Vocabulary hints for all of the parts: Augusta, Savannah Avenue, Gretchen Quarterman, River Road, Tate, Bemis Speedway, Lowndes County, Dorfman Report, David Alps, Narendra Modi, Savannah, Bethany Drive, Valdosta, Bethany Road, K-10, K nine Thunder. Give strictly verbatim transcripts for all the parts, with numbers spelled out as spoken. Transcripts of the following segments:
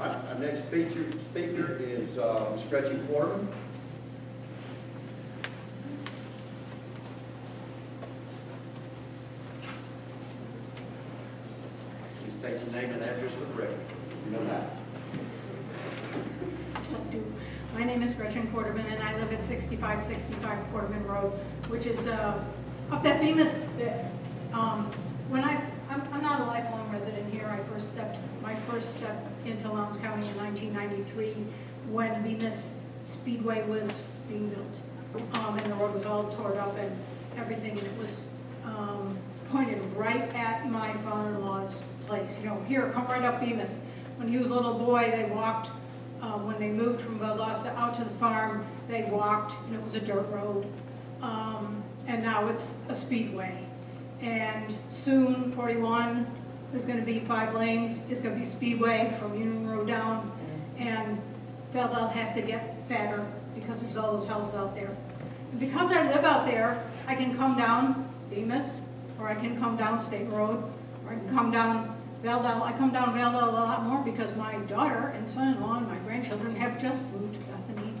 Our next speaker, speaker is uh, Miz Gretchen Quarterman. Please state your name and address for the record. You know that. Yes, I do. My name is Gretchen Quarterman, and I live at sixty-five sixty-five Quarterman Road, which is uh, up that Bemis. Um, when I, I'm, I'm not a lifelong resident here. I first stepped my first step into Lowndes County in nineteen ninety-three when Bemis Speedway was being built, um, and the road was all torn up and everything, and it was um, pointed right at my father-in-law's place. You know, here, come right up Bemis. When he was a little boy, they walked. Um, when they moved from Valdosta out to the farm, they walked, and it was a dirt road. Um, and now it's a speedway. And soon, forty-one, there's going to be five lanes. It's going to be speedway from Union Road down. And Valdosta has to get fatter because there's all those houses out there. And because I live out there, I can come down Bemis, or I can come down State Road, or I can come down Valdosta. I come down Valdosta a lot more because my daughter and son-in-law and my grandchildren have just moved to Bethany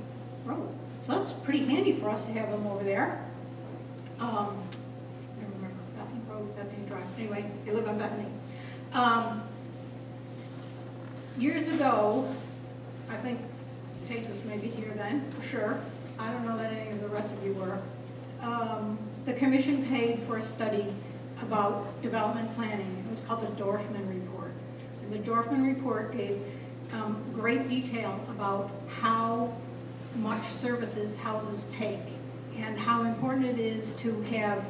Road. So that's pretty handy for us to have them over there. Um, I don't remember, Bethany Road, Bethany Drive. Anyway, they live on Bethany. Um, years ago, I think Tate was maybe here then, for sure. I don't know that any of the rest of you were. Um, the commission paid for a study about development planning. It was called the Dorfman Report. And the Dorfman Report gave um, great detail about how much services houses take and how important it is to have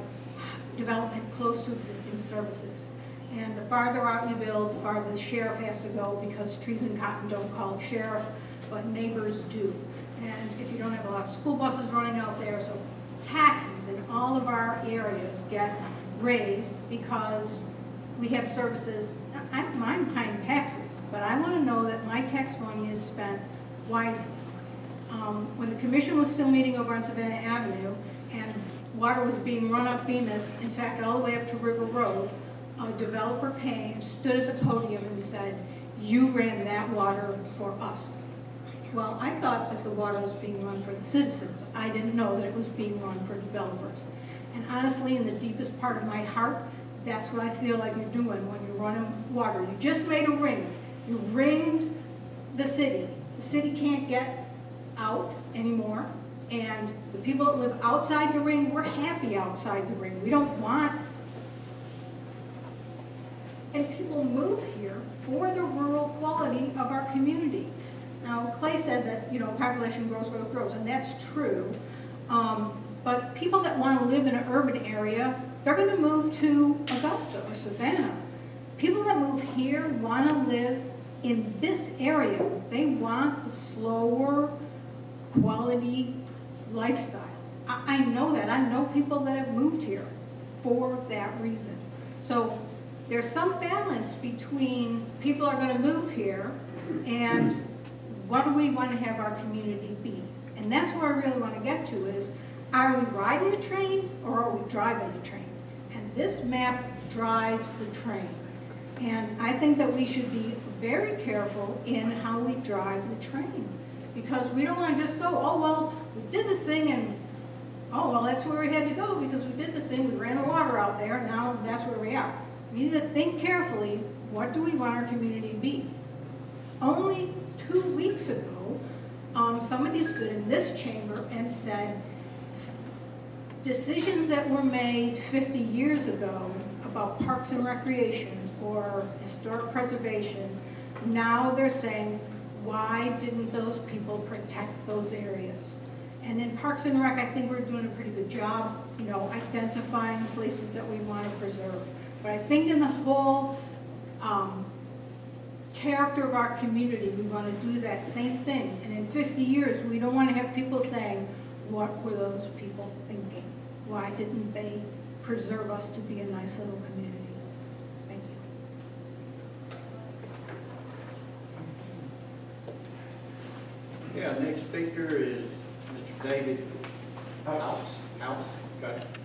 development close to existing services. And the farther out you build, the farther the sheriff has to go, because trees and cotton don't call the sheriff, but neighbors do. And if you don't have a lot of school buses running out there, so taxes in all of our areas get raised because we have services. I don't mind paying taxes, but I want to know that my tax money is spent wisely. Um, when the commission was still meeting over on Savannah Avenue and water was being run up Bemis, in fact all the way up to River Road, a developer came, stood at the podium and said, "You ran that water for us." Well, I thought that the water was being run for the citizens. I didn't know that it was being run for developers. And honestly, in the deepest part of my heart, that's what I feel like you're doing when you're running water. You just made a ring. You ringed the city. The city can't get out anymore. And the people that live outside the ring, we're happy outside the ring. We don't want... And people move here for the rural quality of our community. Now, Clay said that, you know, population grows, grows, grows, and that's true. Um, But people that want to live in an urban area, they're going to move to Augusta or Savannah. People that move here want to live in this area. They want the slower quality lifestyle. I, I know that. I know people that have moved here for that reason. So there's some balance between people are going to move here and what do we want to have our community be? And that's where I really want to get to is, are we riding the train or are we driving the train? And this map drives the train. And I think that we should be very careful in how we drive the train, because we don't want to just go, oh, well, we did this thing and, oh, well, that's where we had to go because we did this thing, we ran the water out there, now that's where we are. We need to think carefully, what do we want our community to be? Only two weeks ago, um, somebody stood in this chamber and said, decisions that were made fifty years ago about parks and recreation or historic preservation, now they're saying, why didn't those people protect those areas? And in Parks and Rec, I think we're doing a pretty good job, you know, identifying places that we want to preserve. But I think in the whole um, character of our community, we want to do that same thing. And in fifty years, we don't want to have people saying, what were those people thinking? Why didn't they preserve us to be a nice little community? Thank you. Yeah, next speaker is Mister David Alps. Alps, got it.